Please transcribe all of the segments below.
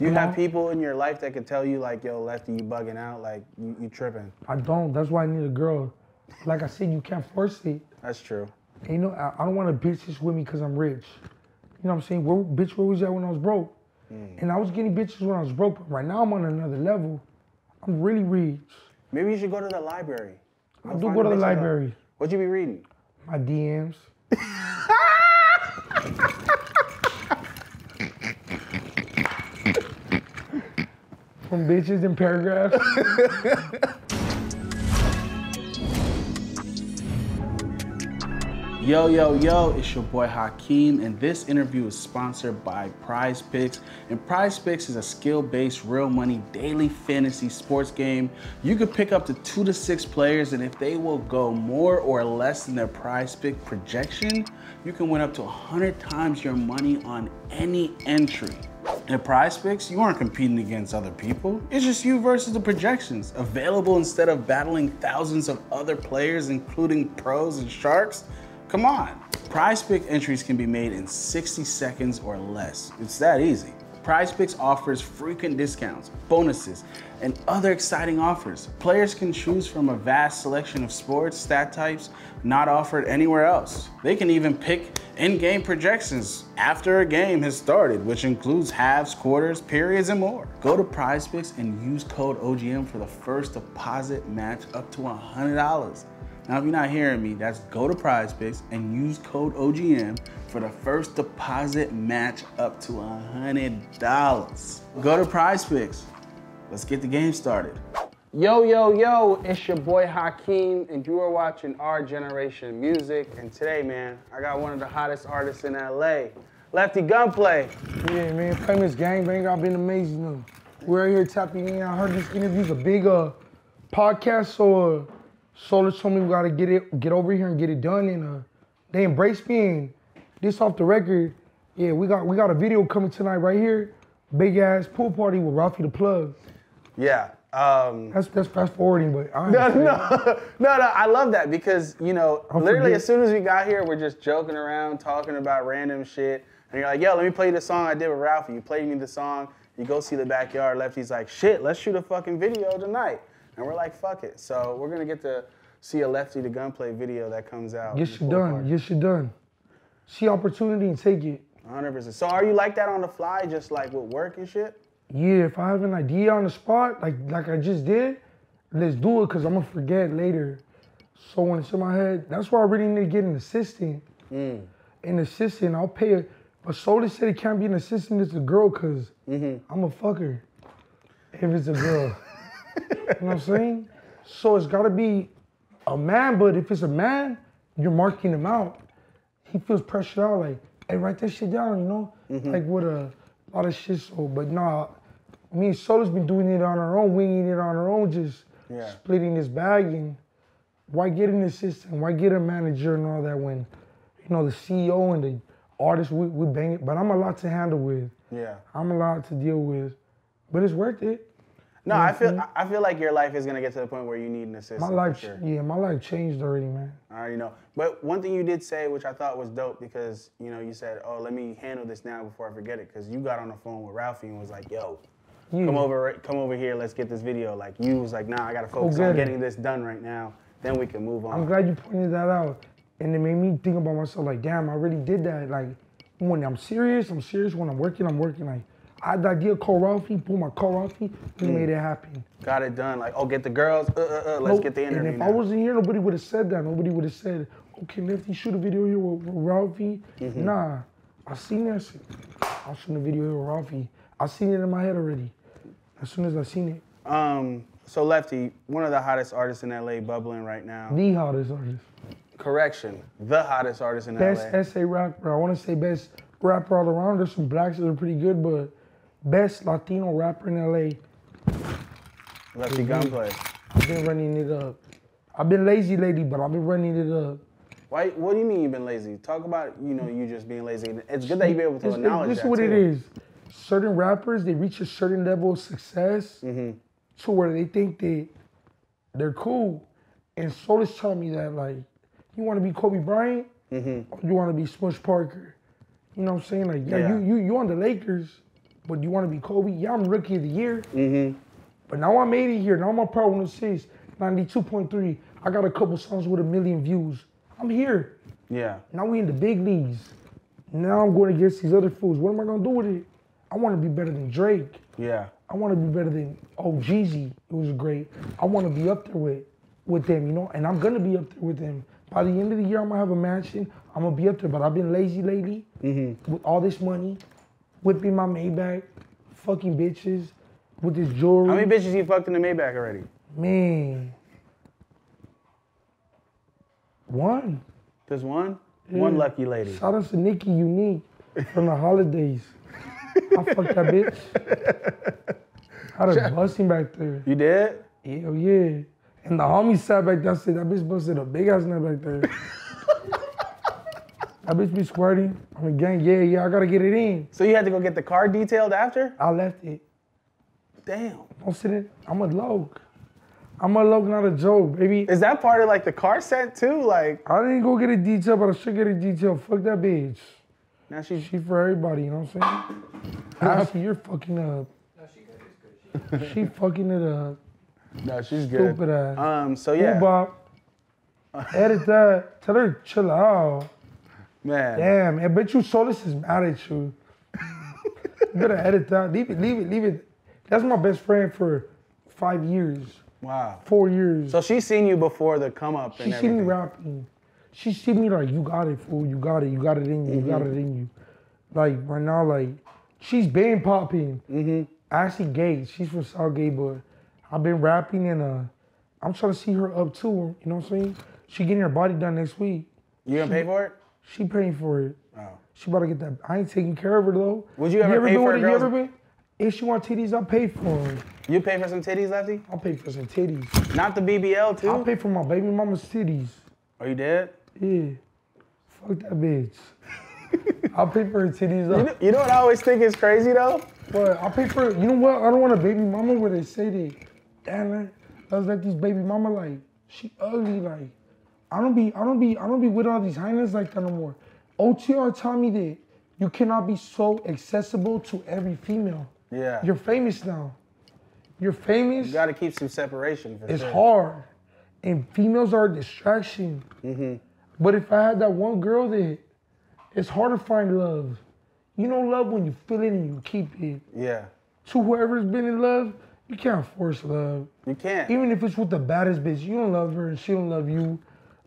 Do you have people in your life that can tell you, like, yo, Lefty, you bugging out, like, you tripping? I don't. That's why I need a girl. Like I said, you can't force it. That's true. And, you know, I don't want a bitch that's with me because I'm rich. You know what I'm saying? Bitch, where was that when I was broke? Mm. And I was getting bitches when I was broke, but right now I'm on another level. I'm really rich. Maybe you should go to the library. I do go to the library. What'd you be reading? My DMs. From bitches and paragraphs. Yo, yo, yo, it's your boy Hakeem, and this interview is sponsored by Prize Picks. And Prize Picks is a skill-based, real money, daily fantasy sports game. You can pick up to 2 to 6 players, and if they will go more or less than their Prize Pick projection, you can win up to 100 times your money on any entry. At Prize Picks, you aren't competing against other people. It's just you versus the projections. Available instead of battling thousands of other players, including pros and sharks. Come on. Prize Pick entries can be made in 60 seconds or less. It's that easy. Prize Picks offers frequent discounts, bonuses, and other exciting offers. Players can choose from a vast selection of sports, stat types not offered anywhere else. They can even pick in-game projections after a game has started, which includes halves, quarters, periods, and more. Go to Prize Picks and use code OGM for the first deposit match up to $100. Now, if you're not hearing me, that's go to Prize Picks and use code OGM for the first deposit match up to $100. Go to Prize Picks. Let's get the game started. Yo, yo, yo, it's your boy Hakeem, and you are watching Our Generation Music. And today, man, I got one of the hottest artists in LA, Lefty Gunplay. Yeah, man, famous gangbanger. I've been amazing. We're out here tapping in. I heard this interview's a big podcast, so Solis told me we gotta get over here and get it done, and they embraced me. And this off the record, yeah, we got a video coming tonight right here, big ass pool party with Ralphie the Plug. Yeah, that's fast forwarding, but I understand. No, I love that because you know, literally as soon as we got here, we're just joking around, talking about random shit, and you're like, yo, let me play you the song I did with Ralphie. You played me the song. You go see the backyard. Lefty's like, shit, let's shoot a fucking video tonight. And we're like, fuck it. So we're going to get to see a Lefty the Gunplay video that comes out. Yes, you're done. Yes, you're done. See opportunity and take it. 100%. So are you like that on the fly, just like with work and shit? Yeah, if I have an idea on the spot, like I just did, let's do it because I'm going to forget later. So when it's in my head, that's why I really need to get an assistant. Mm. An assistant, I'll pay her. But Solis said it can't be an assistant, it's a girl because I'm a fucker if it's a girl. You know what I'm saying? So it's gotta be a man, but if it's a man, you're marking him out. He feels pressured out, like, hey, write that shit down, you know? Like with a lot of shit, so, but nah, me and Solis been doing it on our own, winging it on our own, just splitting this bag, and why get an assistant, why get a manager and all that when, you know, the CEO and the artist, we bang it, but I'm a lot to handle with. Yeah. I'm a lot to deal with, but it's worth it. No, I feel like your life is gonna get to the point where you need an assistant. My life, my life changed already, man. I already know. But one thing you did say, which I thought was dope, because you know you said, "Oh, let me handle this now before I forget it," because you got on the phone with Ralphie and was like, "Yo, come over here, let's get this video." Like you was like, "Nah, I gotta focus on getting this done right now. Then we can move on." I'm glad you pointed that out, and it made me think about myself. Like, damn, I really did that. Like, when I'm serious. When I'm working. Like. I had the idea, call Ralphie, boom, I call Ralphie, he made it happen. Got it done, like, oh, get the girls, let's get the interview. And if I wasn't here, nobody would have said that. Nobody would have said, okay, Lefty, shoot a video here with Ralphie. Nah, I seen that shit. I'll shoot a video here with Ralphie. I seen it in my head already, as soon as I seen it. So Lefty, one of the hottest artists in LA bubbling right now. The hottest artist. Correction, the hottest artist in LA. Best SA rapper, I wanna say best rapper all around. There's some blacks that are pretty good, but best Latino rapper in LA. Lefty Gunplay. I've been running it up. I've been lazy lately, but I've been running it up. Why? What do you mean you've been lazy? Talk about, you know, you just being lazy. It's good that you've been able to acknowledge that. This is what it is. Certain rappers, they reach a certain level of success to where they think they're cool. And Solis told me that, like, you want to be Kobe Bryant or you want to be Smush Parker? You know what I'm saying? Like, yeah, you on the Lakers. but you want to be Kobe? Yeah, I'm Rookie of the Year. Mm-hmm. But now I'm 80 here. Now I'm on Power 106, 92.3. I got a couple songs with 1 million views. I'm here. Yeah. Now we in the big leagues. Now I'm going against these other fools. What am I going to do with it? I want to be better than Drake. Yeah. I want to be better than OhGeesy. It was great. I want to be up there with them, you know? And I'm going to be up there with them. By the end of the year, I'm going to have a mansion. I'm going to be up there. But I've been lazy lately with all this money, whipping my Maybach, fucking bitches with this jewelry. How many bitches you fucked in the Maybach already? Man. One. Just one? Yeah. One lucky lady. Shout out to Nikki Unique from the holidays. I fucked that bitch. I had a busting back there. You did? Hell yeah. And the homie sat back there and said, that bitch busted a big ass nut back there. That bitch be squirting. I'm a gang, yeah, I gotta get it in. So you had to go get the car detailed after? I left it. Damn. Don't sit in. I'm a loke. I'm a loke, not a joke, baby. Is that part of like the car set too? Like I didn't go get a detail, but I should get a detail. Fuck that bitch. Now she for everybody, you know what I'm saying? Actually, you're fucking up. No, she good. It's good. She fucking it up. No, she's good. Stupid ass. So yeah. Bop. Edit that. Tell her chill out. Man. Damn, I bet you Solis is mad at you. You better edit that. Leave it. That's my best friend for 5 years. Wow. 4 years. So she's seen you before the come up and everything. She's seen me rapping. She see me like, you got it, fool. You got it in you. Like, right now, like, she's been popping. Ashley Gates, she's from Southgate, but I've been rapping, and I'm trying to see her up too, you know what I'm saying? She getting her body done next week. You gonna pay for it? She paying for it. Oh. She about to get that. I ain't taking care of her, though. Would you ever pay for a girl's? You ever been? If she want titties, I'll pay for them. You pay for some titties, Lefty? I'll pay for some titties. Not the BBL, too? I'll pay for my baby mama's titties. Are you dead? Yeah, fuck that bitch. I'll pay for her titties up. You know what I always think is crazy though? But I'll pay for, you know what? I don't want a baby mama where they say that. Damn, I was like, these baby mama like, she ugly like. I don't be with all these hyenas like that no more. OTR taught me that you cannot be so accessible to every female. Yeah. You're famous now. You're famous. You gotta keep some separation for sure. It's hard. And females are a distraction. But if I had that one girl that, it's hard to find love. You know love when you feel it and you keep it. Yeah. To whoever's been in love, you can't force love. You can't. Even if it's with the baddest bitch, you don't love her and she don't love you.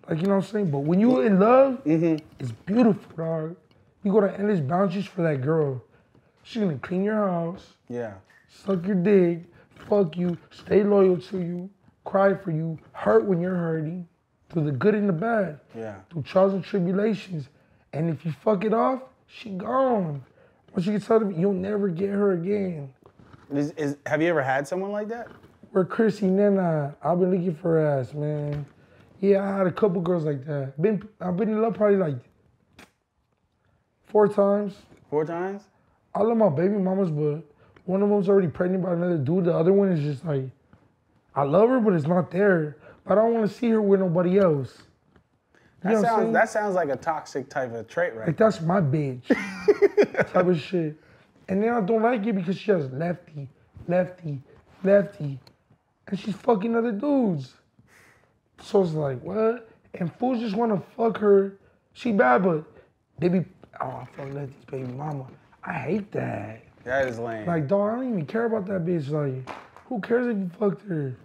Like, you know what I'm saying? But when you're in love, it's beautiful, dog. You go to endless boundaries for that girl. She's gonna clean your house. Yeah. Suck your dick, fuck you, stay loyal to you, cry for you, hurt when you're hurting. Through the good and the bad, through trials and tribulations. And if you fuck it off, she gone. Once you get tired of it, you'll never get her again. Have you ever had someone like that? Where Chrissy Nana, I've been looking for her ass, man. Yeah, I had a couple girls like that. I've been in love probably like 4 times. 4 times? I love my baby mamas, but one of them's already pregnant by another dude. The other one is just like, I love her, but it's not there. But I don't want to see her with nobody else. That sounds like a toxic type of trait, right? Like that's my bitch type of shit. And then I don't like it because she has lefty, and she's fucking other dudes. So it's like what? And fools just want to fuck her. She bad, but they be I fuck Lefty's baby mama. I hate that. That is lame. Like dog, I don't even care about that bitch. Like who cares if you fucked her?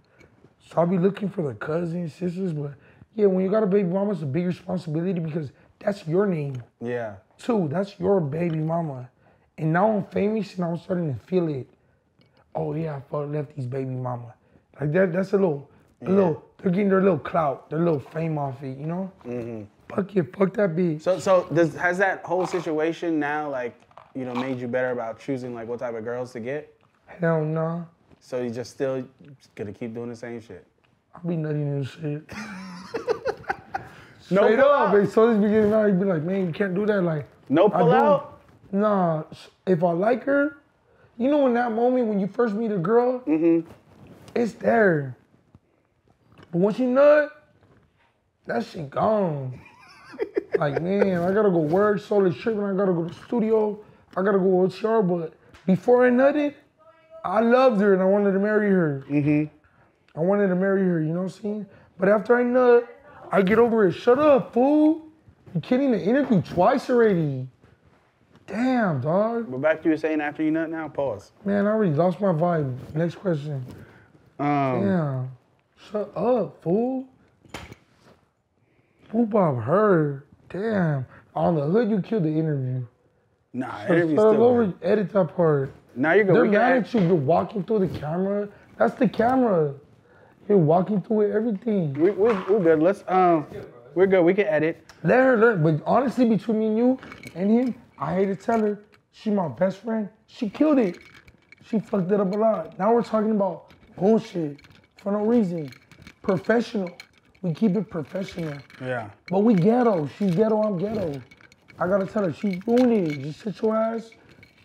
So I'll be looking for the cousins, sisters, but yeah, when you got a baby mama, it's a big responsibility because that's your name. Yeah. Too, that's your baby mama. And now I'm famous and I'm starting to feel it. Oh yeah, I fucked Lefty's baby mama. Like that's a little, they're getting their little clout, their little fame off it, you know? Fuck it, fuck that bitch. So has that whole situation now, like, you know, made you better about choosing like what type of girls to get? Hell no. So you just still gonna keep doing the same shit? I'll be nutting this shit. Straight up. Like, so this beginning now, you'd be like, man, you can't do that. Like, no pull out? Nah, if I like her, you know in that moment when you first meet a girl, it's there. But once you nut, that shit gone. Like, man, I gotta go work, Solis tripping, I gotta go to the studio, I gotta go OTR, but Before I nutted, I loved her and I wanted to marry her. Mm-hmm. I wanted to marry her, you know what I'm saying? But after I nut, I get over it. Shut up, fool. You kidding? The interview twice already. Damn, dog. But back to you saying after you nut now, pause. Man, I already lost my vibe. Next question. Damn. Shut up, fool. Fool Bob heard. Damn. On the hood, you killed the interview. Nah, so interview's still over. Edit that part. Now you're going to be mad at you. You're walking through the camera. That's the camera. You're walking through it, everything. We're good. Let's, we're good. We can edit. Let her learn. But honestly, between me and you and him, I hate to tell her, she my best friend. She killed it. She fucked it up a lot. Now we're talking about bullshit for no reason. Professional. We keep it professional. Yeah. But we ghetto. She's ghetto, I'm ghetto. I gotta tell her, she ruined it. Just sit your ass,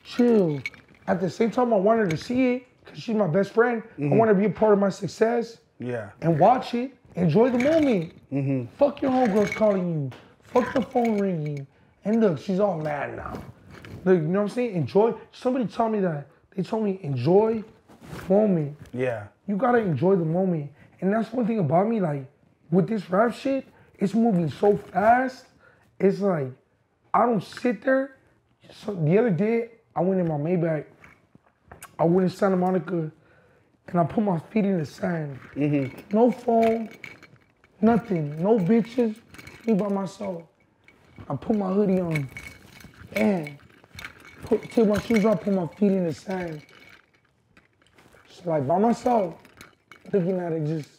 chill. At the same time, I want her to see it because she's my best friend. Mm-hmm. I want to be a part of my success. Yeah. And watch it. Enjoy the moment. Mm-hmm. Fuck your homegirls calling you. Fuck the phone ringing. And look, she's all mad now. Look, you know what I'm saying? Enjoy. Somebody told me that. They told me, enjoy the moment. Yeah. You gotta enjoy the moment. And that's one thing about me, like, with this rap shit, it's moving so fast. It's like, I don't sit there. So the other day, I went in my Maybach. I went in Santa Monica. And I put my feet in the sand. Mm-hmm. No phone, nothing, no bitches, me by myself. I put my hoodie on, and take my shoes off, put my feet in the sand. Just like by myself, looking at it, just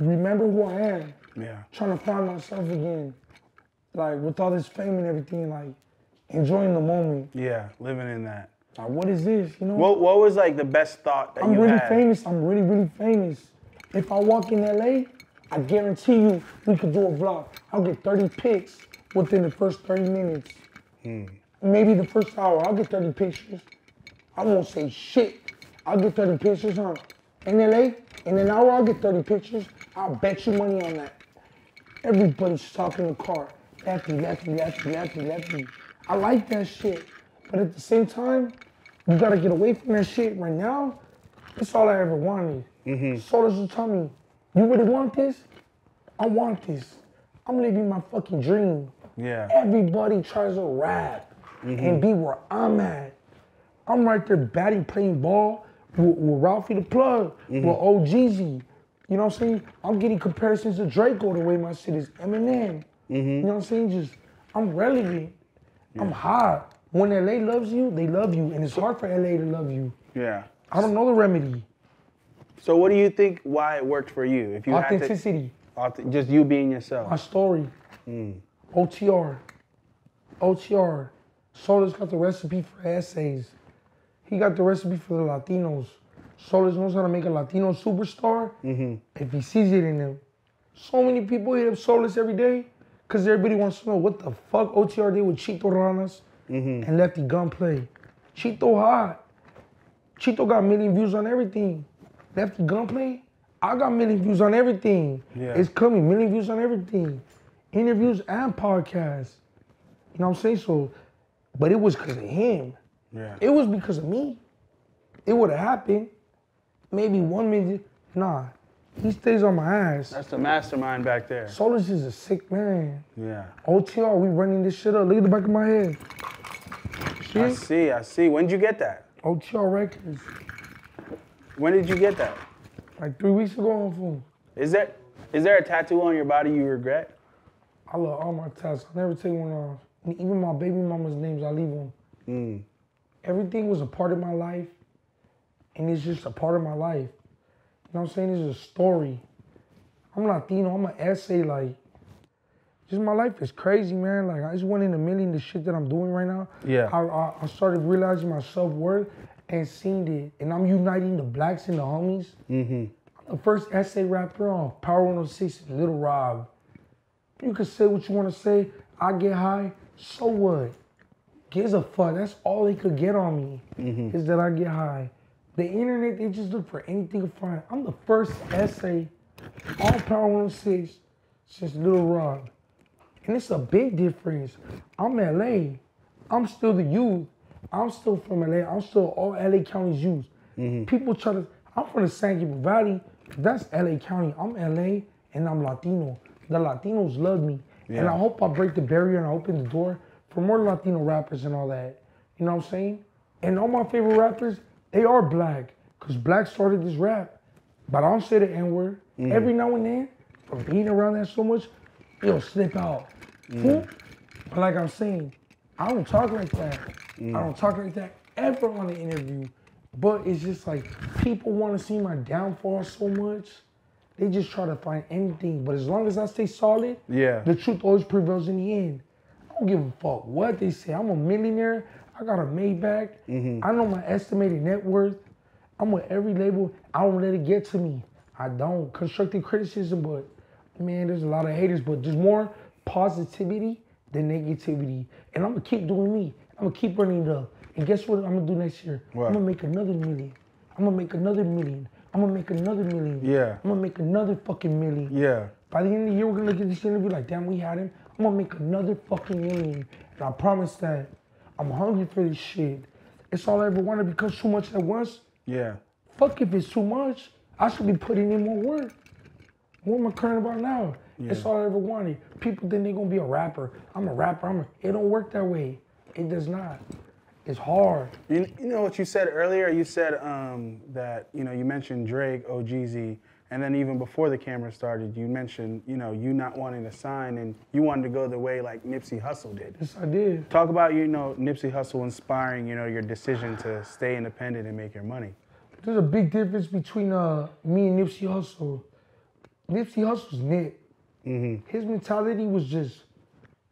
remember who I am. Yeah. Trying to find myself again. Like with all this fame and everything, like enjoying the moment. Yeah, living in that. Like, what is this, you know? What was, like, the best thought that you had? I'm really famous. I'm really, really famous. If I walk in L.A., I guarantee you we could do a vlog. I'll get 30 pics within the first 30 minutes. Maybe the first hour, I'll get 30 pictures. I won't say shit. I'll get 30 pictures, huh? In L.A., in an hour, I'll get 30 pictures. I'll bet you money on that. Everybody's talking in the car. Lefty. I like that shit. But at the same time, you gotta get away from that shit right now. It's all I ever wanted. Mm-hmm. Solis will tell me, you really want this? I want this. I'm living my fucking dream. Yeah. Everybody tries to rap and be where I'm at. I'm right there batting, playing ball with Ralphie the Plug, with OhGeesy. You know what I'm saying? I'm getting comparisons to Draco the way my shit is Eminem. You know what I'm saying? Just, I'm relevant. Yeah. I'm hot. When LA loves you, they love you, and it's hard for LA to love you. Yeah. I don't know the remedy. So what do you think why it worked for you? If you authenticity. Just you being yourself. My story. OTR. Solis got the recipe for essays. He got the recipe for the Latinos. Solis knows how to make a Latino superstar if he sees it in him. So many people hit up Solis every day because everybody wants to know what the fuck OTR did with Chito Rana$. And Lefty Gunplay. Chito hot. Chito got 1 million views on everything. Lefty Gunplay, I got 1 million views on everything. Yeah. It's coming, 1 million views on everything. Interviews and podcasts. You know what I'm saying? So, but it was because of him. Yeah. It was because of me. It would have happened. Maybe 1 minute. Nah, he stays on my ass. That's the mastermind back there. Solis is a sick man. Yeah. OTR, we running this shit up. Look at the back of my head. Shit. I see. When did you get that? OTR Records. When did you get that? Like 3 weeks ago on phone. Is there a tattoo on your body you regret? I love all my tattoos. I never take one off. Even my baby mama's names, I leave them. Everything was a part of my life, and it's just a part of my life. You know what I'm saying? It's a story. I'm Latino. I'm an essay. Like, just my life is crazy, man. Like, I just went in 1 million, the shit that I'm doing right now. Yeah. I started realizing my self-worth and seeing it. And I'm uniting the blacks and the homies. I'm the first essay rapper on Power 106, Lil Rob. You can say what you want to say. I get high. So what? Gives a fuck. That's all they could get on me is that I get high. The internet, they just look for anything to find. I'm the first essay on Power 106 since Lil Rob. And it's a big difference. I'm LA. I'm still the youth. I'm still from LA. I'm still all LA counties used. Mm-hmm. People try to, I'm from the San Gabriel Valley. That's LA County. I'm LA and I'm Latino. The Latinos love me. Yeah. And I hope I break the barrier and I open the door for more Latino rappers and all that. You know what I'm saying? And all my favorite rappers, they are black. Because black started this rap. But I don't say the N-word. Mm-hmm. Every now and then, from being around that so much, it'll slip out. Mm-hmm. But like I'm saying, I don't talk like that. Mm-hmm. I don't talk like that ever on an interview. But it's just like, people want to see my downfall so much. They just try to find anything. But as long as I stay solid, yeah, the truth always prevails in the end. I don't give a fuck what they say. I'm a millionaire. I got a Maybach. Mm-hmm. I know my estimated net worth. I'm with every label. I don't let it get to me. I don't. Constructive criticism, but man, there's a lot of haters. But there's more positivity than negativity. And I'm going to keep doing me. I'm going to keep running it up. And guess what I'm going to do next year? What? I'm going to make another million. I'm going to make another million. I'm going to make another million. Yeah. I'm going to make another fucking million. Yeah. By the end of the year, we're going to look at this interview like, damn, we had him. I'm going to make another fucking million. And I promise that I'm hungry for this shit. It's all I ever wanted to become too much at once. Yeah. Fuck if it's too much. I should be putting in more work. What am I caring about now? Yeah. It's all I ever wanted. People think they're going to be a rapper. I'm a rapper. It don't work that way. It does not. It's hard. You know what you said earlier? You said that, you know, you mentioned Drake, OhGeesy, and then even before the camera started, you mentioned, you know, you not wanting to sign and you wanted to go the way like Nipsey Hussle did. Yes, I did. Talk about, you know, Nipsey Hussle inspiring, you know, your decision to stay independent and make your money. There's a big difference between me and Nipsey Hussle. Nipsey Hussle's Nip. Mm-hmm. His mentality was just,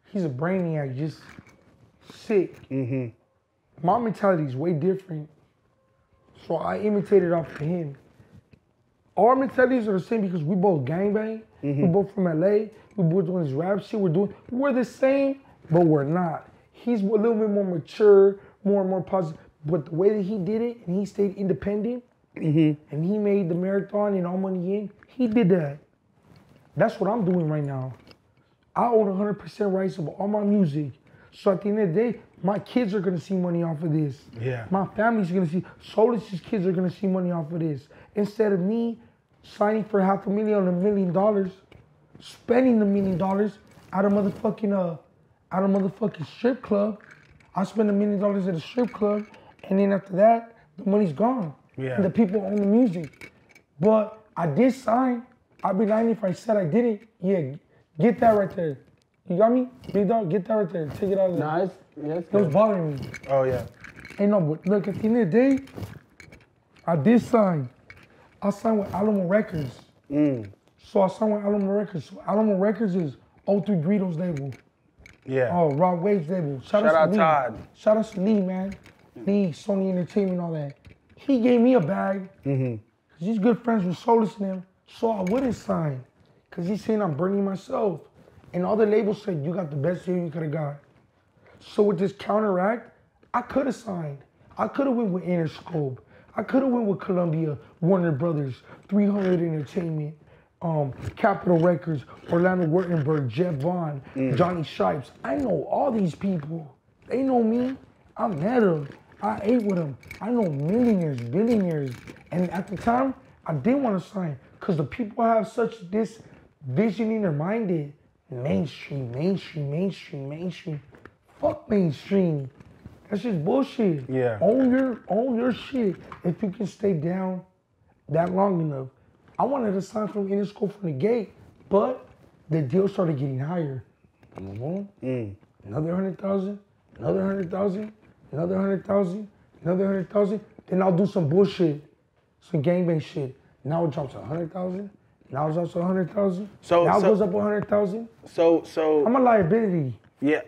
he's a brainiac, just sick. Mm-hmm. My mentality is way different, so I imitated off of him. Our mentalities are the same because we both gangbang, mm-hmm. we both from LA, we both doing this rap shit, we're the same, but we're not. He's a little bit more mature, more and more positive, but the way that he did it, and he stayed independent, mm-hmm. and he made the marathon and all money in, he did that. That's what I'm doing right now. I own 100% rights of all my music, so at the end of the day, my kids are gonna see money off of this. Yeah. My family's gonna see, Solis' kids are gonna see money off of this. Instead of me signing for $500,000 on $1 million, spending the $1 million at a motherfucking strip club, I spend $1 million at a strip club, and then after that, the money's gone. Yeah. And the people own the music. But I did sign. I'd be lying if I said I didn't. Yeah, get that right there. You got me? Big dog, get that right there. Take it out of there. Nice. Yes, it was bothering me. Oh, yeah. Hey, no, but look, at the end of the day, I did sign. I signed with Alamo Records. Mm. So I signed with Alamo Records. So Alamo Records is O3 Greedo's label. Yeah. Oh, Rob Wade's label. Shout out to Todd. Shout out to Lee, man. Lee, Sony Entertainment, all that. He gave me a bag. Mm-hmm. Because he's good friends with Solis and him. So I wouldn't sign. Because he's saying I'm burning myself. And all the labels said, you got the best deal you could have got. So with this counteract, I could have signed. I could have went with Interscope. I could have went with Columbia, Warner Brothers, 300 Entertainment, Capitol Records, Orlando Wurtenberg, Jeff Vaughn, Johnny Shipes. I know all these people. They know me. I met them. I ate with them. I know millionaires, billionaires. And at the time, I didn't want to sign because the people have such this vision in their mind that mainstream. Fuck mainstream. That's just bullshit. Yeah. Own your shit if you can stay down that long enough. I wanted to sign from Interscope from the gate, but the deal started getting higher. Another 100,000, another 100,000, another 100,000, another 100,000. Then I'll do some bullshit, some gangbang shit. Now it drops 100,000. Now it drops 100,000. Now it goes up 100,000. So I'm a liability. Yeah.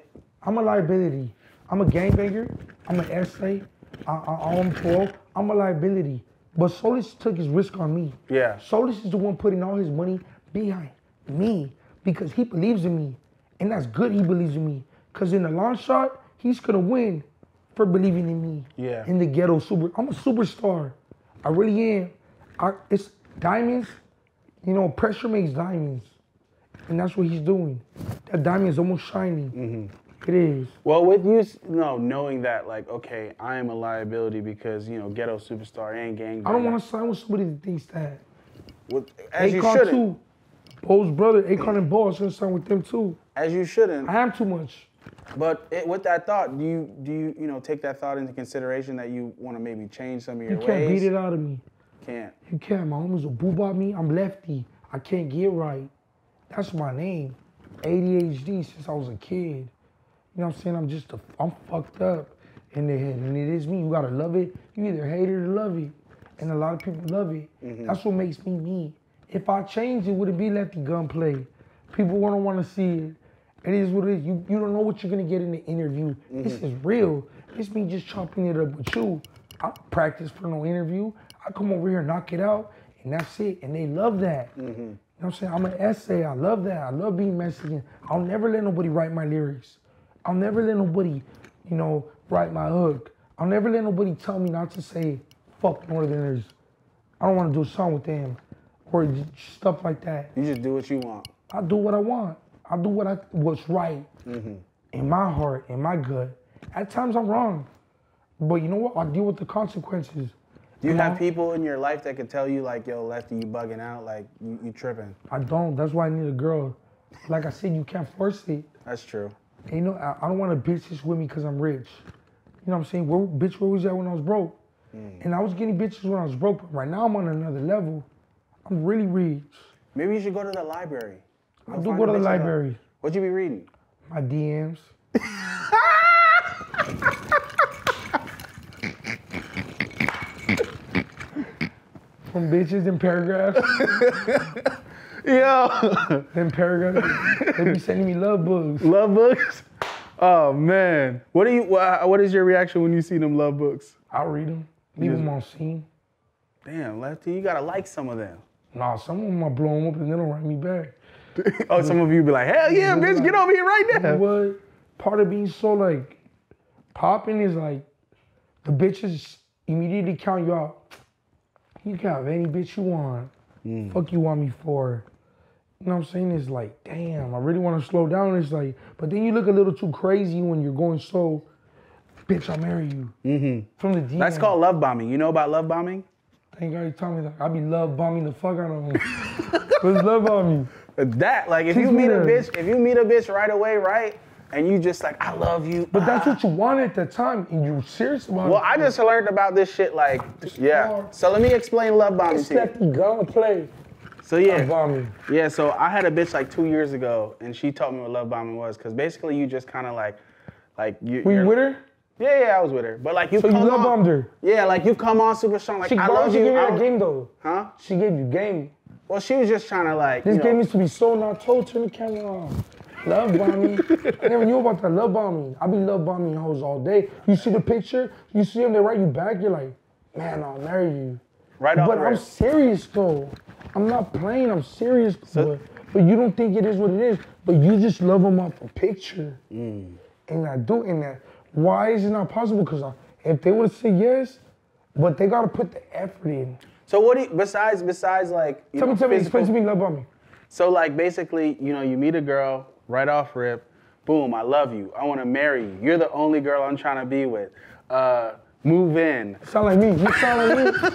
I'm a liability. I'm a gangbanger. I'm an essay. I'm pro. I'm a liability. But Solis took his risk on me. Yeah. Solis is the one putting all his money behind me because he believes in me. And that's good he believes in me. Because in the long shot, he's going to win for believing in me. Yeah. In the ghetto. I'm a superstar. I really am. It's diamonds. You know, pressure makes diamonds. And that's what he's doing. That diamond is almost shining. Mm-hmm. It is. Well, with you, knowing that, like, okay, I am a liability because, ghetto superstar and gang. I don't want to sign with somebody that thinks that. As you shouldn't. Poe's brother, Akon and Ball, is going to sign with them too. As you shouldn't. I am too much. But with that thought, do you take that thought into consideration that you want to maybe change some of your ways? You can't beat it out of me. Can't. You can't. My homies will boo by me. I'm Lefty. I can't get right. That's my name. ADHD since I was a kid. You know what I'm saying? I'm fucked up in the head. And it is me. You got to love it. You either hate it or love it. And a lot of people love it. Mm-hmm. That's what makes me me. If I change it, would it be Lefty Gunplay? People wouldn't want to see it. It is what it is. You don't know what you're going to get in the interview. Mm-hmm. This is real. It's me just chopping it up with you. I practice for no interview. I come over here, knock it out, and that's it. And they love that. Mm-hmm. You know what I'm saying? I'm an essay. I love that. I love being Mexican. I'll never let nobody write my lyrics. I'll never let nobody, write my hook. I'll never let nobody tell me not to say, fuck Northerners. I don't want to do a song with them. Or stuff like that. You just do what you want. I do what I want. I do what's right in my heart, in my gut. At times I'm wrong, but you know what? I deal with the consequences. Do you have people in your life that can tell you like, yo, Lefty, you bugging out, like you tripping? I don't. That's why I need a girl. Like I said, you can't force it. That's true. And I don't want a bitch that's with me because I'm rich. You know what I'm saying? Where was that when I was broke? Mm. And I was getting bitches when I was broke, but right now I'm on another level. I'm really rich. Maybe you should go to the library. I do go to the library. What'd you be reading? My DMs. From bitches in paragraphs. Yo. In paragraphs. They be sending me love books. Love books? Oh, man. What is your reaction when you see them love books? I'll read them. Leave them on scene. Damn, Lefty, you got to like some of them. Nah, some of them are blowing up and they don't write me back. Oh, some of you be like, hell yeah, bitch, get over here right now. What? Part of being so, like, popping is, like, the bitches immediately count you out. You can have any bitch you want. Fuck you want me for. You know what I'm saying? It's like, damn, I really want to slow down. It's like, but then you look a little too crazy when you're going so, bitch, I'll marry you. From the DM. That's called love bombing. You know about love bombing? I think you told me that. I be love bombing the fuck out of him. What's love bombing? That, like, if you meet a bitch right away, right, and you just like, I love you. But that's what you want at that time, and you serious about it. Well, I just learned about this shit, like, yeah. So let me explain love bombing to you. It's Lefty Gunplay. So yeah. Love bombing. Yeah, so I had a bitch like 2 years ago, and she taught me what love bombing was, because basically you just kind of like you. Were you with her? Yeah, I was with her. But like you love bombed her. Yeah, like you come on super strong. Like, I love you. She gave you that game though. Huh? She gave you game. Well, she was just trying to like. This game used to be so not told. Turn the camera on. Love bombing. I never knew about that love bombing. I be love bombing hoes all day. You see the picture. You see them. They write you back. You're like, man, I'll marry you. Right on. But I'm serious though. I'm not playing. I'm serious. But you don't think it is what it is. But you just love them off a picture. And I do in that. Why is it not possible? Because if they would say yes, but they gotta put the effort in. So what do you, besides like, tell me, explain to me, love bombing. So like basically, you meet a girl right off rip, boom, I love you, I want to marry you. You're the only girl I'm trying to be with. Move in. Sound like me? You sound like me.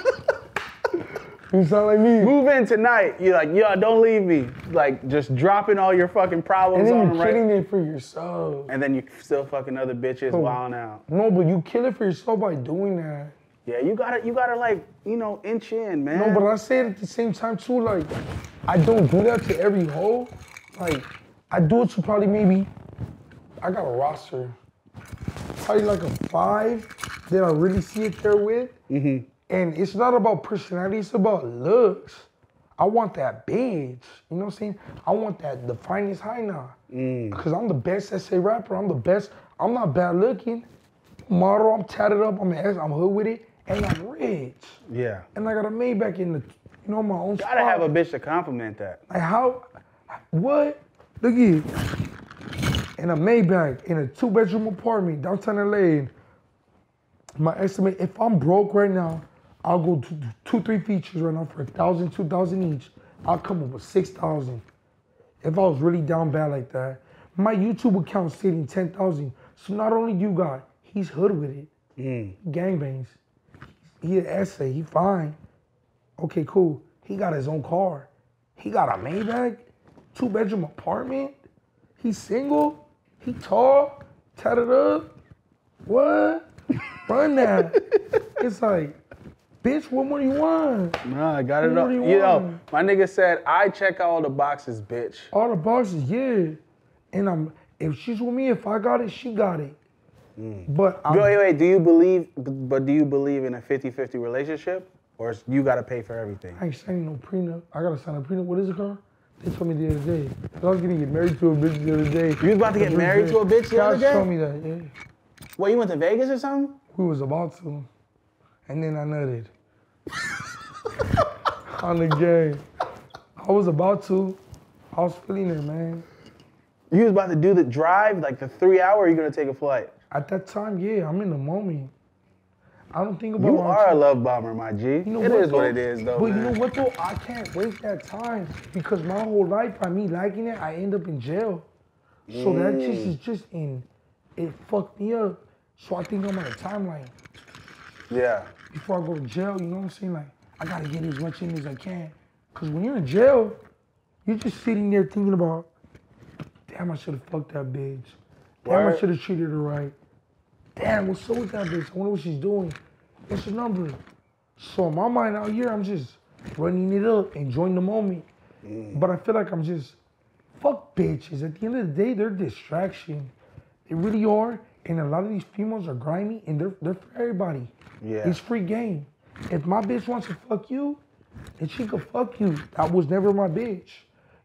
You sound like me. Move in tonight. You're like, yo, don't leave me. Like, just dropping all your fucking problems on them, right? And then you're killing it for yourself. And then you still fucking other bitches wilding out. No, but you kill it for yourself by doing that. Yeah, you gotta like, inch in, man. No, but I say it at the same time, too. Like, I don't do that to every hoe. Like, I do it to probably maybe, I got a roster. Probably like a 5 that I really see it there with. And it's not about personality, it's about looks. I want that bitch, you know what I'm saying? I want that, the finest high now. Because I'm the best SA rapper, I'm the best. I'm not bad looking. Model, I'm tatted up, I'm hood with it, and I'm rich. Yeah. And I got a Maybach in the, my own spot. Gotta have a bitch to compliment that. Like how, what? Look here. In a Maybach, in a 2-bedroom apartment, downtown LA. My estimate, if I'm broke right now, I'll go to 2-3 features right now for 1,000, 2,000 each. I'll come up with 6,000. If I was really down bad like that. My YouTube account stating 10,000. So not only you got, he's hood with it. Gangbangs. He an essay. He fine. Okay, cool. He got his own car. He got a Maybach, 2-bedroom apartment. He's single. He tall, tatted up. What? Run that. It's like, bitch, what more do you want? Nah, I got it up. Yo, my nigga said, I check out all the boxes, bitch. All the boxes, yeah. And I'm, if she's with me, if I got it, she got it. But wait, do you believe in a 50-50 relationship? Or you gotta pay for everything? I ain't signing no prenup. I gotta sign a prenup. What is it called? They told me the other day. I was getting married to a bitch the other day. You was about to get married to a bitch the other day? Told me that, yeah. What, you went to Vegas or something? We was about to. And then I nutted. On the game. I was about to. I was feeling it, man. You was about to do the drive, like the 3-hour, or you gonna take a flight? At that time, yeah, I'm in the moment. I don't think about it. You are a love bomber, my G. You know it is what it is, though. But man, you know what, though? I can't waste that time because my whole life, by me liking it, I end up in jail. So that just is just in. It fucked me up. So I think I'm on a timeline. Yeah. Before I go to jail, you know what I'm saying? Like, I gotta get as much in as I can. Because when you're in jail, you're just sitting there thinking about, damn, I should have fucked that bitch. Damn, I should have treated her right. Damn, what's up with that bitch? I wonder what she's doing. What's her number? So in my mind out here, I'm just running it up, enjoying the moment. But I feel like I'm just, fuck bitches. At the end of the day, they're a distraction. They really are. And a lot of these females are grimy and they're for everybody. Yeah. It's free game. If my bitch wants to fuck you, then she could fuck you. That was never my bitch.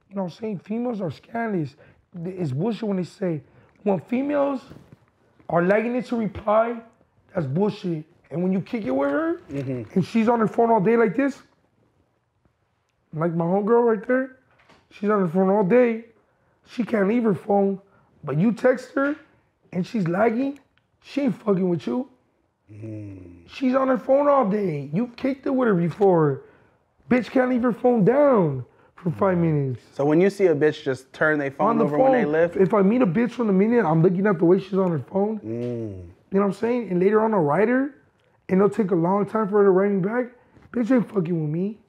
You know what I'm saying? Females are scandalous. It's bullshit when they say, when females are lagging it to reply, that's bullshit. And when you kick it with her, and she's on her phone all day like this, like my homegirl right there, she's on her phone all day, she can't leave her phone, but you text her, and she's lagging, she ain't fucking with you. She's on her phone all day. You've kicked it with her before. Bitch can't leave her phone down for 5 minutes. So when you see a bitch just turn their phone over when they lift? If I meet a bitch from the minute, I'm looking at the way she's on her phone. You know what I'm saying? And later on, I'll write her, and it'll take a long time for her to write me back. Bitch ain't fucking with me.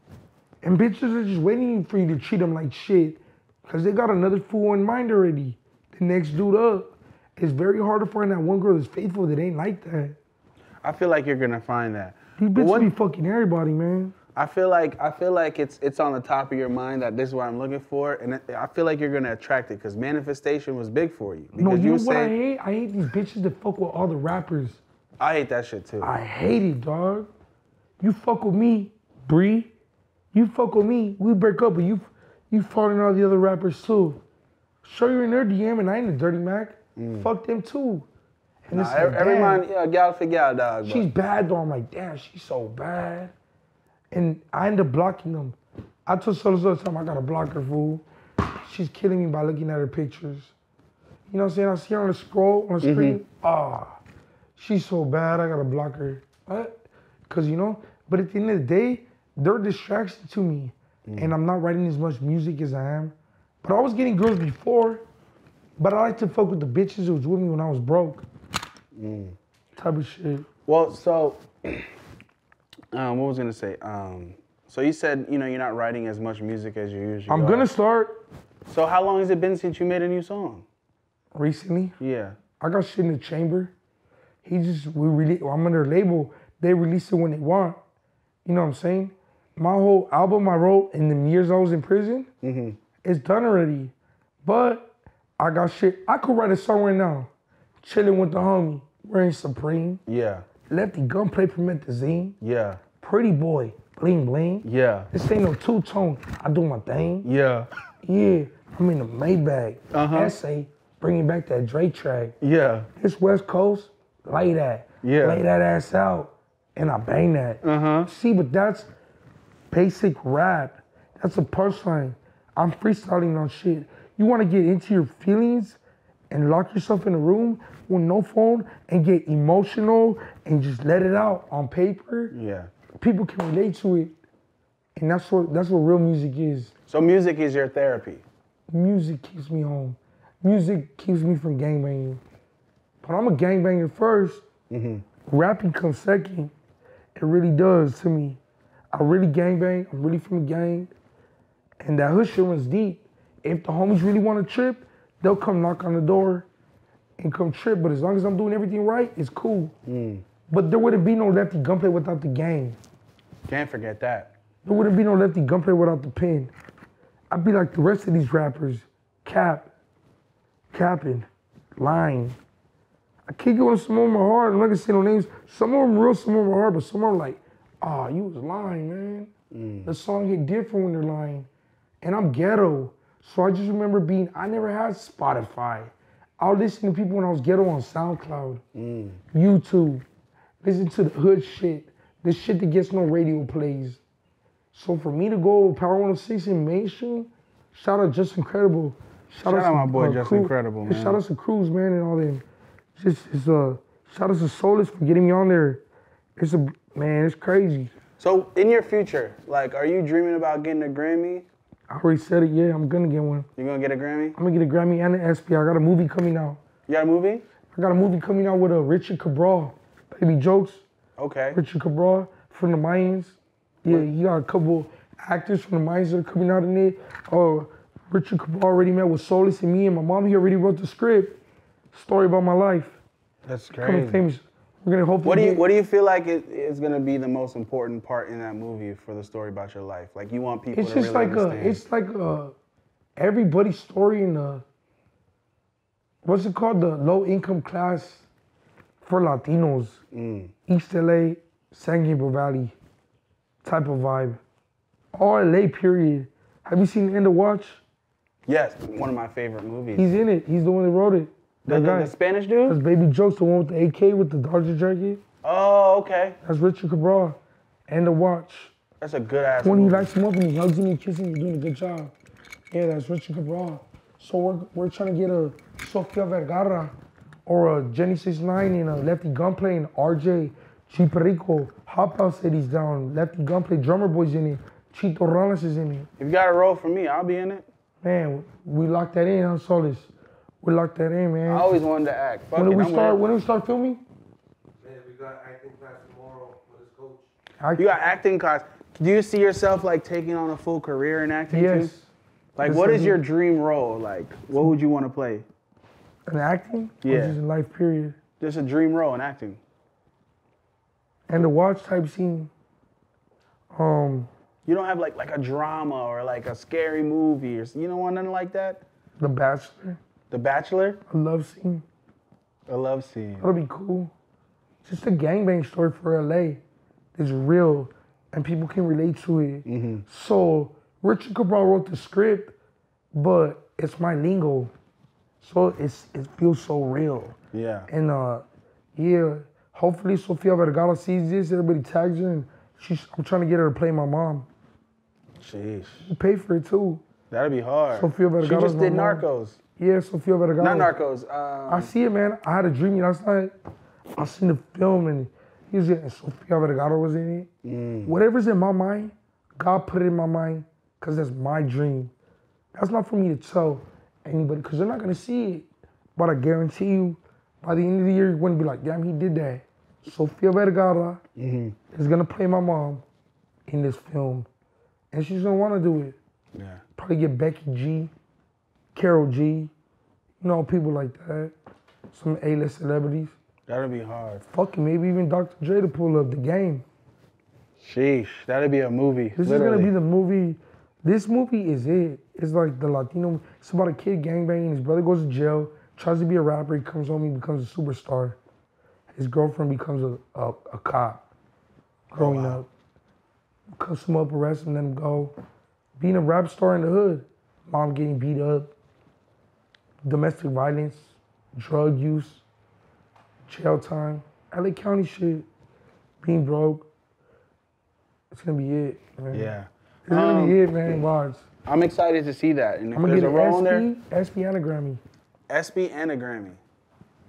And bitches are just waiting for you to treat them like shit because they got another fool in mind already. The next dude up. It's very hard to find that one girl that's faithful that ain't like that. I feel like you're gonna find that. These bitches be fucking everybody, man. I feel like it's on the top of your mind that this is what I'm looking for, and I feel like you're gonna attract it because manifestation was big for you. No, you know what I hate? I hate these bitches that fuck with all the rappers. I hate that shit too. I hate it, dog. You fuck with me, Bree. You fuck with me, we break up, but you following all the other rappers too. Sure, you're in their DM, and I ain't a dirty Mac. Fuck them too. And nah, every man, yeah, gal for gal, dog. She's bad though. I'm like, damn, she's so bad. And I end up blocking them. I told Solis all the time, I gotta block her, fool. She's killing me by looking at her pictures. You know what I'm saying? I see her on the scroll, on the screen. She's so bad, I gotta block her. What? Because, you know, but at the end of the day, they're a distraction to me. And I'm not writing as much music as I am. But I was getting girls before, but I like to fuck with the bitches who was with me when I was broke. Type of shit. Well, so... what was I gonna say? So you said, you know, you're not writing as much music as you usually are. I'm gonna start. So how long has it been since you made a new song? Recently? Yeah. I got shit in the chamber. I'm under a label. They release it when they want. You know what I'm saying? My whole album I wrote in the years I was in prison, it's done already. But I got shit. I could write a song right now. Chilling with the homie. Wearing Supreme. Yeah. Lefty Gunplay Promethazine. Yeah. Pretty Boy. Bling Bling. Yeah. This ain't no two-tone. I do my thing. Yeah. Yeah. I'm in the Maybach. Essay. Bringing back that Dre track. Yeah. This West Coast. Lay that. Yeah. Lay that ass out. And I bang that. See, but that's basic rap. That's a punchline. I'm freestyling on shit. You want to get into your feelings and lock yourself in a room with no phone and get emotional and just let it out on paper. Yeah. People can relate to it. And that's what real music is. So music is your therapy? Music keeps me home. music keeps me from gangbanging. But I'm a gangbanger first. Rapping comes second. It really does to me. I really gangbang. I'm really from the gang. And that hood shit runs deep. If the homies really want to trip, they'll come knock on the door and come trip. But as long as I'm doing everything right, it's cool. But there wouldn't be no Lefty Gunplay without the game. Can't forget that. There wouldn't be no Lefty Gunplay without the pen. I'd be like the rest of these rappers. Capping, lying. I kick it on some of them are hard. I'm not gonna say no names. Some of them real, some of them are hard, but some are like, ah, you was lying, man. The song hit different when they're lying. And I'm ghetto. So I just remember I never had Spotify. I would listen to people when I was ghetto on SoundCloud, YouTube. Listen to the hood shit, the shit that gets no radio plays. So for me to go Power 106 in mainstream, shout out Just Incredible. Shout out my boy Just Incredible, man. Shout out to Cruz, man, and all them. Shout out to Solis for getting me on there. Man, it's crazy. So in your future, like, are you dreaming about getting a Grammy? I already said it, yeah, I'm gonna get one. You're gonna get a Grammy? I'm gonna get a Grammy and an SP. I got a movie coming out. You got a movie? I got a movie coming out with Richard Cabral, Baby Jokes. Okay. Richard Cabral from the Mayans. Yeah, you got a couple actors from the Mayans that are coming out in it. Richard Cabral already met with Solis and me and my mom. He already wrote the script. Story about my life. That's crazy. Famous. We're gonna hopefully. What do you feel like is gonna be the most important part in that movie for the story about your life? Like you want people to really understand. It's like everybody's story in the what's it called? The low income class for Latinos. East LA, San Gabriel Valley type of vibe. All LA period. Have you seen End of Watch? Yes, one of my favorite movies. He's in it. He's the one that wrote it. The Spanish dude? That's Baby Jokes, the one with the AK with the Dodger jacket. Oh, okay. That's Richard Cabral. And the watch. That's a good ass. When he likes him up and he hugs him and kisses him, you're doing a good job. Yeah, that's Richard Cabral. So we're trying to get a Sofia Vergara or a Jenny 69 and a Lefty Gunplay and RJ, G Perico, Hop Out City's down, Lefty Gunplay, Drummer Boy's in it, Chito Rana$$ is in it. If you got a role for me, I'll be in it. Man, we locked that in on Solis. We locked that in, man. I always wanted to act. When do we start filming? Man, we got acting class tomorrow with his coach. You got acting class. Do you see yourself like taking on a full career in acting? Yes. Too? Like, what is your dream role? Like, what would you want to play? In acting? Yeah. Or just in life, period. Just a dream role in acting. And the watch type scene. You don't have like a drama or like a scary movie or you don't want nothing like that. The Bachelor. The Bachelor? A love scene. A love scene. That'll be cool. Just a gangbang story for LA. It's real and people can relate to it. So Richard Cabral wrote the script, but it's my lingo. So it feels so real. Yeah. And yeah, hopefully Sofia Vergara sees this, everybody tags her and I'm trying to get her to play my mom. Jeez. She pay for it too. That'll be hard. Sofia Vergara. She just did Narcos. Yeah, Sofia Vergara. Not Narcos. I see it, man. I had a dream last night. I seen the film and Sofia Vergara was in it. Whatever's in my mind, God put it in my mind because that's my dream. That's not for me to tell anybody because they're not going to see it. But I guarantee you, by the end of the year, you wouldn't be like, damn, he did that. Sofia Vergara is going to play my mom in this film. And she's going to want to do it. Yeah. Probably get Becky G. Carol G, people like that. Some A-list celebrities. That'll be hard. Fucking maybe even Dr. Dre to pull up the game. Sheesh, that'll be a movie. This literally is gonna be the movie. This movie is it. It's like the Latino. It's about a kid gangbanging. His brother goes to jail, tries to be a rapper. He comes home, he becomes a superstar. His girlfriend becomes a cop. Growing up, cuss him up, arrest him, let him go. Being a rap star in the hood, mom getting beat up. Domestic violence, drug use, jail time, LA County shit, being broke. It's gonna be it, man. Yeah. It's gonna be it, man. Watch. I'm excited to see that. And if I'm gonna get a role in there. SP and a Grammy. SP and a Grammy.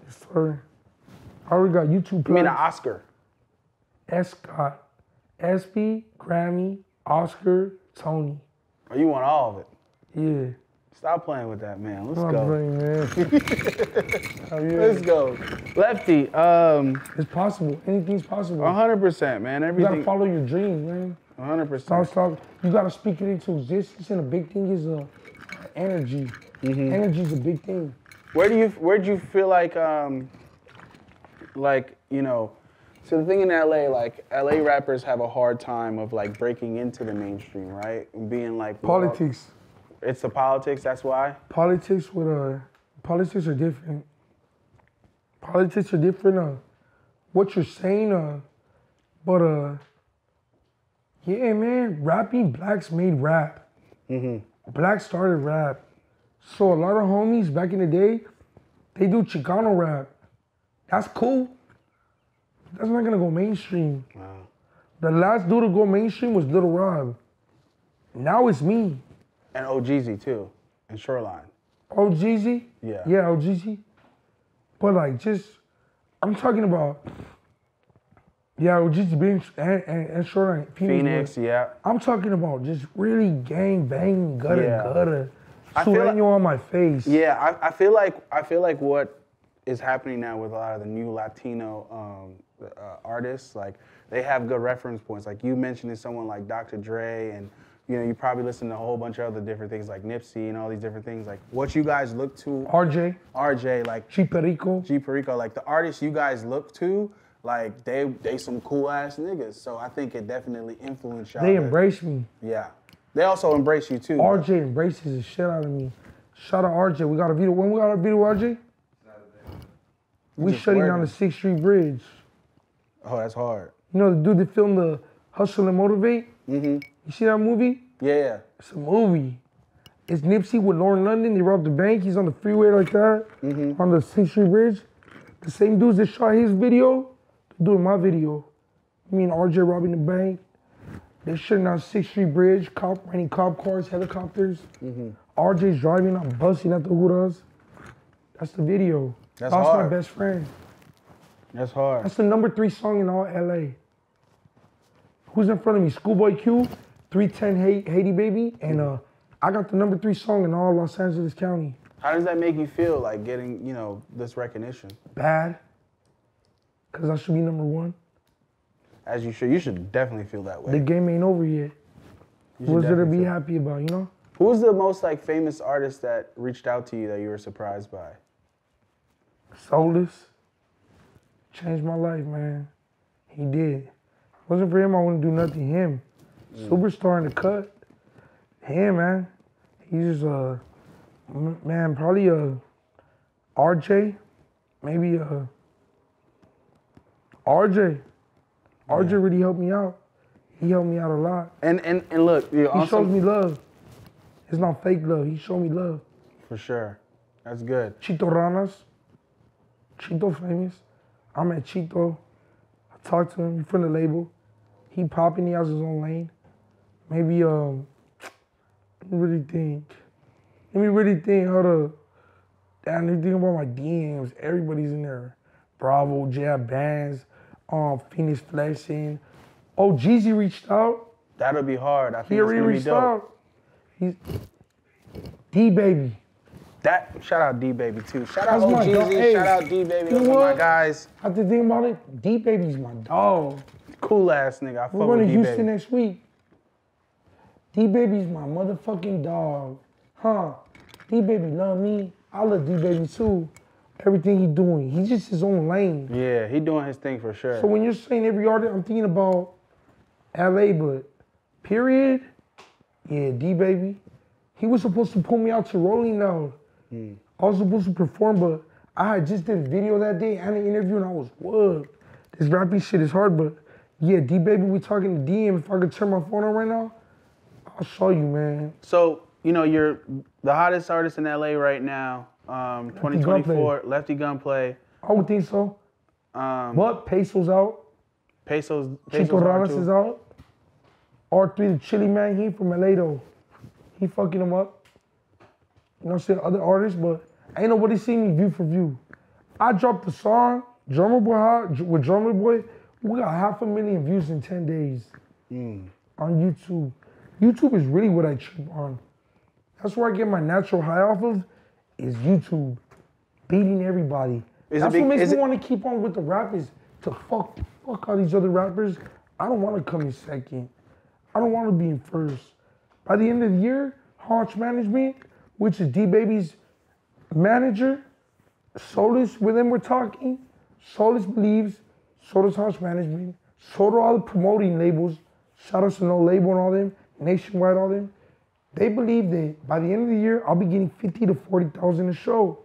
Yes, sir. I already got YouTube plugs. You mean an Oscar? Scott. SP, Grammy, Oscar, Tony. Oh, you want all of it? Yeah. Stop playing with that, man. Let's go. Man. Let's go. Lefty. It's possible. Anything's possible. 100%, man. Everything. You gotta follow your dream, man. 100%. You gotta speak it into existence, and a big thing is energy. Mm-hmm. Energy's a big thing. Where do you feel like you know? So the thing in LA, like LA rappers have a hard time of like breaking into the mainstream, right? And being like politics. Well, it's the politics. That's why politics are different. Politics are different. What you're saying. Yeah, man. Rapping, blacks made rap. Mm-hmm. Blacks started rap. So a lot of homies back in the day, they do Chicano rap. That's cool. That's not gonna go mainstream. Wow. The last dude to go mainstream was Lil Rob. Now it's me. And OhGeesy too, and Shoreline. OhGeesy? Yeah. Yeah, OhGeesy. But like, just, I'm talking about, yeah, OhGeesy being, and Shoreline. Phoenix, yeah. I'm talking about just really gang bang, gutter. Sureño on my face. Yeah, I feel like what is happening now with a lot of the new Latino artists, like they have good reference points. Like you mentioned, is someone like Dr. Dre, and you know you probably listen to a whole bunch of other different things like Nipsey and all these different things. Like what you guys look to. RJ, like G Perico, like the artists you guys look to, like they some cool ass niggas. So I think it definitely influenced y'all. They embrace me. Yeah. They also embrace you too. RJ embraces the shit out of me. Shout out RJ. We got a video. When we got a video, RJ? We shutting down the 6th Street Bridge. Oh, that's hard. You know the dude that filmed the Hustle and Motivate? Mm-hmm. You see that movie? Yeah. It's a movie. It's Nipsey with Lauren London. They robbed the bank. He's on the freeway like that. Mm-hmm. On the 6th Street Bridge. The same dudes that shot his video, doing my video. Me and RJ robbing the bank. They're shooting on 6th Street Bridge, cop cars, helicopters. Mm-hmm. RJ's driving, I'm busting at the Hudas. That's the video. That's hard. That's my best friend. That's hard. That's the number 3 song in all LA. Who's in front of me? Schoolboy Q, 310 Haiti Baby, and I got the number 3 song in all Los Angeles County. How does that make you feel, like getting, you know, this recognition? Bad, because I should be number 1. As you should. You should definitely feel that way. The game ain't over yet. What's there to be happy about, you know? Who's the most like famous artist that reached out to you that you were surprised by? Solis. Changed my life, man. He did. Wasn't for him, I wouldn't do nothing. Him. Superstar in the cut. Him, man. He's just man, probably RJ. Maybe RJ. RJ really helped me out. He helped me out a lot. And look, he shows me love. It's not fake love. He showed me love. For sure. That's good. Chito Rana$. Chito famous. I met Chito. I talked to him. He's from the label. He popping. He has his own lane. Maybe, let me really think how to, damn, let me think about my DMs. Everybody's in there. Bravo, Jab Bands. Fenix Flexin. OhGeesy reached out. That'll be hard. I think he already reached out. He's DaBaby. That shout out DaBaby too. Shout out OhGeesy. Shout out DaBaby. Those are my guys. After thinking about it, DaBaby's my dog. Cool ass nigga. I fuck with DaBaby. We're going to Houston next week. DaBaby's my motherfucking dog, huh? DaBaby love me. I love DaBaby too. Everything he's doing. He's just his own lane. Yeah, he doing his thing for sure. So when you're saying every artist, I'm thinking about LA, but period, yeah, DaBaby. He was supposed to pull me out to Rolling now. Mm. I was supposed to perform, but I had just did a video that day and an interview, and I was, whoa, this rapping shit is hard, but yeah, DaBaby, we talking to DM. If I could turn my phone on right now, I'll show you, man. So, you know, you're the hottest artist in LA right now. 2024, Lefty Gunplay. I would think so. But Peso's out. Peso's Chito Rana$. Is out. R3, the Chili Man, he from LA though. He fucking him up. You know what I'm saying? Other artists, but ain't nobody seen me view for view. I dropped the song, Drummer Boy, we got 500,000 views in 10 days on YouTube. YouTube is really what I trip on. That's where I get my natural high off of, is YouTube, beating everybody. That's what makes me want to keep on with the rap, is to fuck all these other rappers. I don't want to come in second. I don't want to be in first. By the end of the year, Honch Management, which is DaBaby's manager, Solis, with him we're talking. Solis believes, so does Honch Management, so do all the promoting labels. Shout out to No Label and all them, Nationwide, all them. They believe that by the end of the year, I'll be getting 50 to 40,000 a show,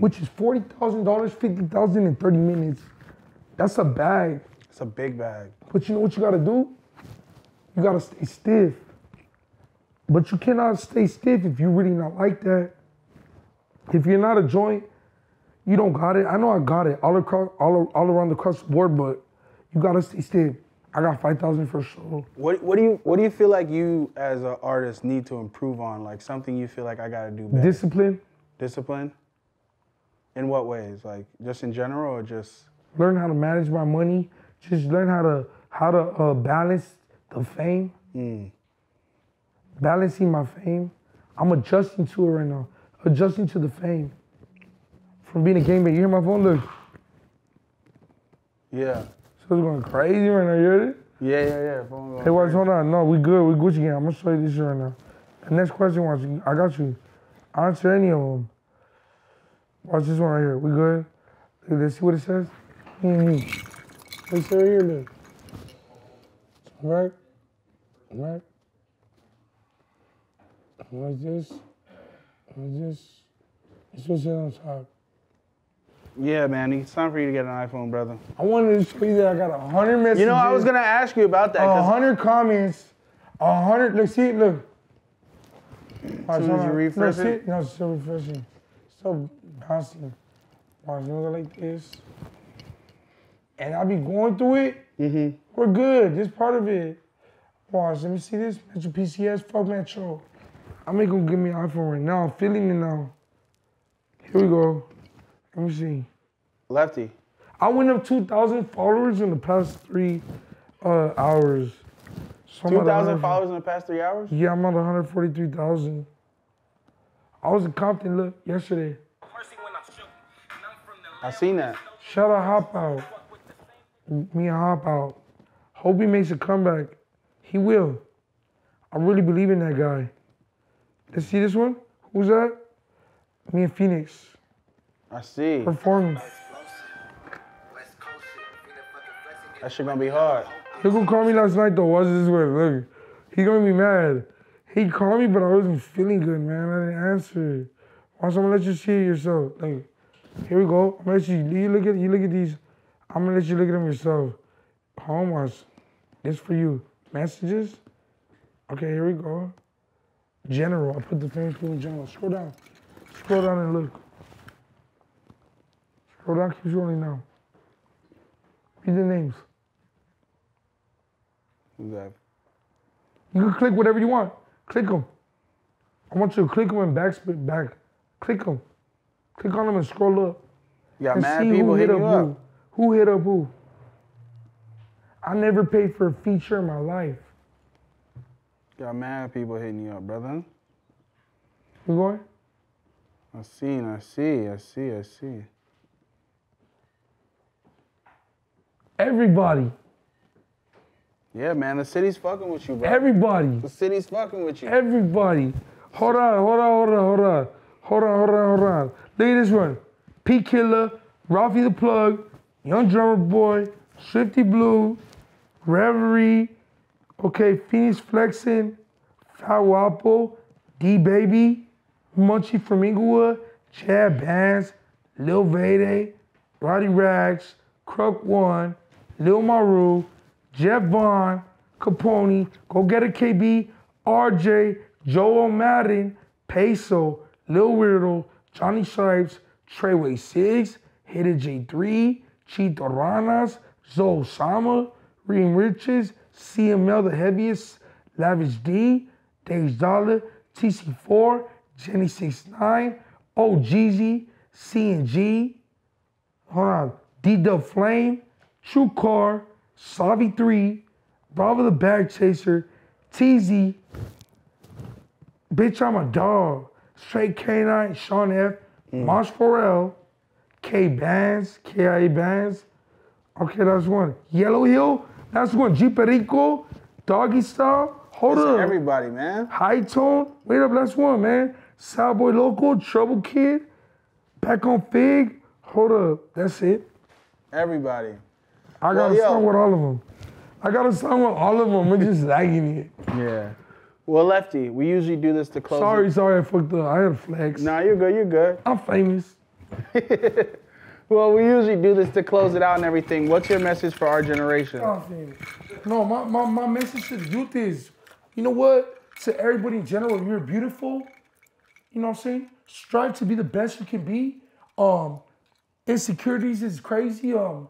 which is $40,000, 50,000 in 30 minutes. That's a bag. It's a big bag. But you know what you gotta do? You gotta stay stiff. But you cannot stay stiff if you're really not like that. If you're not a joint, you don't got it. I know I got it all around across the board, but you gotta stay stiff. I got 5,000 for sure. What do you feel like you as an artist need to improve on? Like something you feel like I gotta do better? Discipline. Discipline? In what ways? Like just in general or just? Learn how to manage my money. Just learn how to balance the fame. Balancing my fame. I'm adjusting to it right now. Adjusting to the fame. From being a gangbanger, you hear my phone? Look. Yeah. So it's going crazy right now, you heard it? Yeah. Phone going hey, watch, hold on. No, we good. We Gucci gang. I'm going to show you this shit right now. The next question, watch. I got you. I'll answer any of them. Watch this one right here. We good? Look, let's see what it says. What it says right here, look. All right. What's this? It's what's on top. Yeah, man, it's time for you to get an iPhone, brother. I wanted to show you that I got 100 messages. You know, I was gonna ask you about that. 100 comments, 100. Look, see, look. As soon as you refresh it. No, it's still refreshing. Still bouncing. Watch, look like this. And I be going through it. We're good. This part of it. Watch, let me see this. Metro PCS, fuck Metro. I make them give me an iPhone right now. I'm feeling it now. Here we go. Let me see. Lefty. I went up 2,000 followers in the past 3 hours. So 2,000 followers in the past 3 hours? Yeah, I'm at 143,000. I was in Compton, look, yesterday. I seen that. Shout out Hop Out. Me and Hop Out. Hope he makes a comeback. He will. I really believe in that guy. Let's see this one. Who's that? Me and Fenix. I see. Performance. That shit gonna be hard. Look who called me last night though. Watch this one. Look. He gonna be mad. He called me, but I wasn't feeling good, man. I didn't answer. Watch, I'm gonna let you see it yourself. Like, here we go. I'm gonna let you look at these. I'm gonna let you look at them yourself. Home watch. This for you. Messages. Okay, here we go. General, I put the famous people in general. Scroll down and look. Scroll down, keep scrolling now. Read the names. Exactly. You can click whatever you want. Click them. I want you to click them and backspin back. Click them. Click on them and scroll up. Yeah, man. See people who hit up who. Who hit up who. I never paid for a feature in my life. Got mad people hitting you up, brother. You going? I see. Everybody. Yeah, man, the city's fucking with you, bro. Everybody. The city's fucking with you. Everybody. Hold on. Look at this one. P Killer, Ralphie the Plug, Young Drummer Boy, Swifty Blue, Reverie. Okay, Fenix Flexin, Fat Wapo, DaBaby, Munchie from Inglewood, Chad Bands, Lil Vade, Roddy Rags, Crook One, Lil Maru, Jeff Vaughn, Capone, Go Get a KB, RJ, Joel Madden, Peso, Lil Weirdo, Johnny Shipes, Treyway Six, Hidden J3, Chito Rana$, Zoe Sama, Reem Riches, CML, The Heaviest, Lavish D, Dave's Dollar, TC4, Jenny69, OhGeesy, CNG, hold on, D-Dub Flame, True Car, Savi3, Bravo the Bag Chaser, TZ, Bitch, I'm a dog. Straight K9, Sean F, Marsh Forrell, K Bands, KIA Bands. Okay, that's one. Yellow Hill, that's one. G Perico, Doggy Style, Hold Up. Everybody, man. High Tone, Wait Up, that's one, man. Southboy Local, Trouble Kid, Back on Fig, Hold Up, that's it. Everybody. I got a song with all of them. We're just lagging it. Yeah. Well, Lefty, we usually do this to close. Sorry, I fucked up. I had a flex. Nah, you're good, you're good. I'm famous. Well, we usually do this to close it out and everything. What's your message for our generation? No, my message to the youth is, you know what? To everybody in general, you're beautiful. You know what I'm saying? Strive to be the best you can be. Insecurities is crazy. The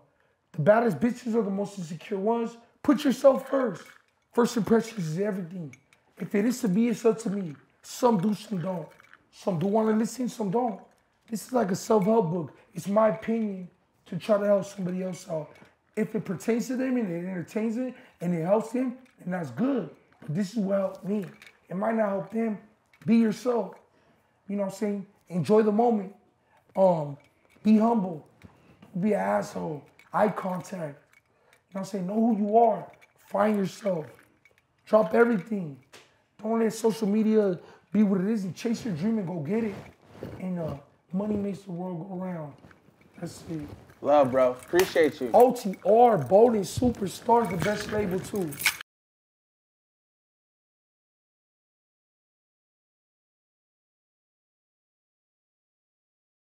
baddest bitches are the most insecure ones. Put yourself first. First impressions is everything. If it is to be, it's up to me. Some do, some don't. Some do want to listen, some don't. This is like a self-help book. It's my opinion to try to help somebody else out. If it pertains to them and it entertains it and it helps them, then that's good. But this is what helped me. It might not help them. Be yourself. You know what I'm saying? Enjoy the moment. Be humble. Don't be an asshole. Eye contact. You know what I'm saying? Know who you are. Find yourself. Drop everything. Don't let social media be what it is and chase your dream and go get it. And money makes the world go round. That's it. Love, bro. Appreciate you. OTR, Bold and Superstar, the best label, too.